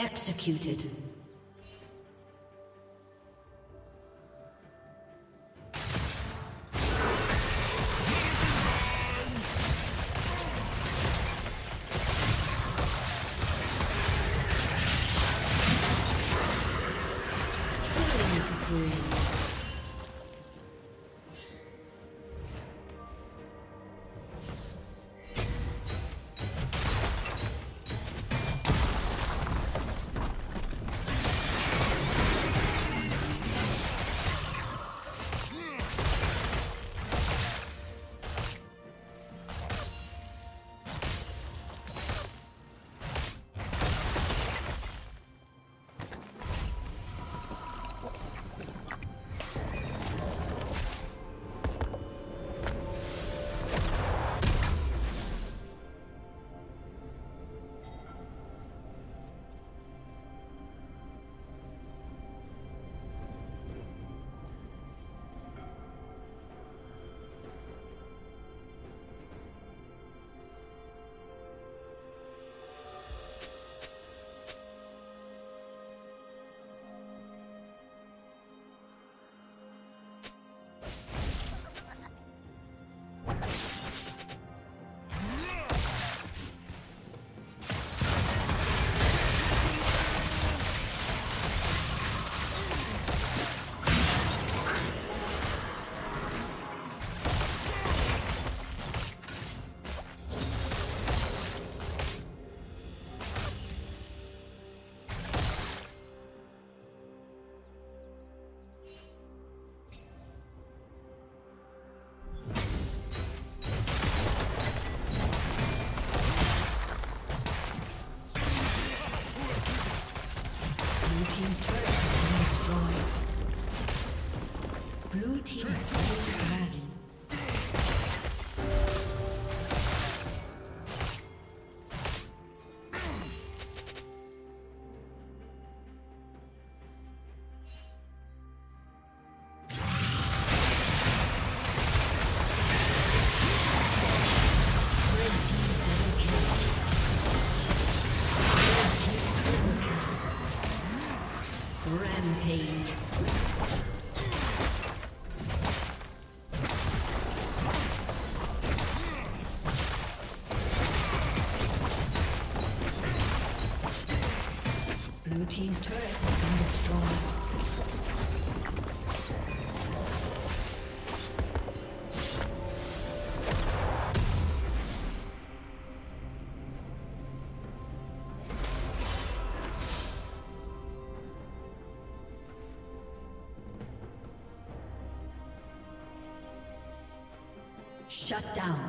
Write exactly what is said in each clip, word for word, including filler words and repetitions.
Executed. Team's turret has been destroyed. Shut down.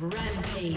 Rampage.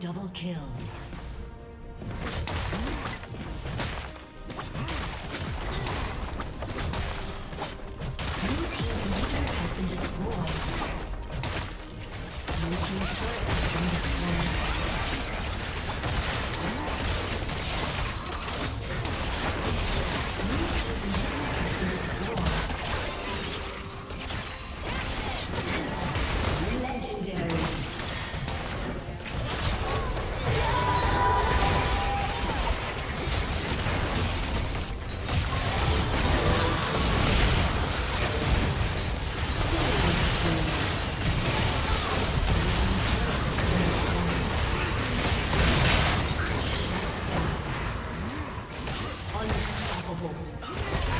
Double kill. Unstoppable.